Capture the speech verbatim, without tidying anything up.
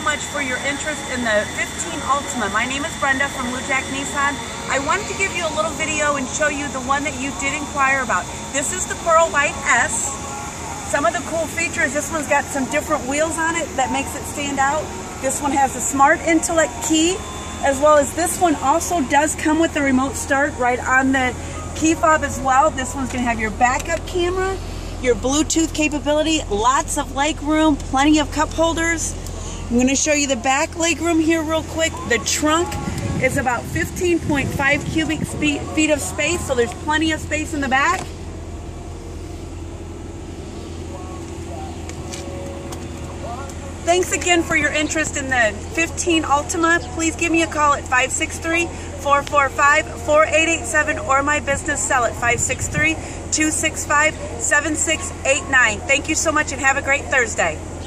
so much for your interest in the fifteen Altima. My name is Brenda from Lujack Nissan. I wanted to give you a little video and show you the one that you did inquire about. This is the Pearl White S. Some of the cool features, this one's got some different wheels on it that makes it stand out. This one has a smart intellect key, as well as this one also does come with the remote start right on the key fob as well. This one's gonna have your backup camera, your Bluetooth capability, lots of leg room, plenty of cup holders. I'm gonna show you the back leg room here real quick. The trunk is about fifteen point five cubic feet of space, so there's plenty of space in the back. Thanks again for your interest in the fifteen Altima. Please give me a call at five six three, four four five, four eight eight seven or my business cell at five six three, two six five, seven six eight nine. Thank you so much and have a great Thursday.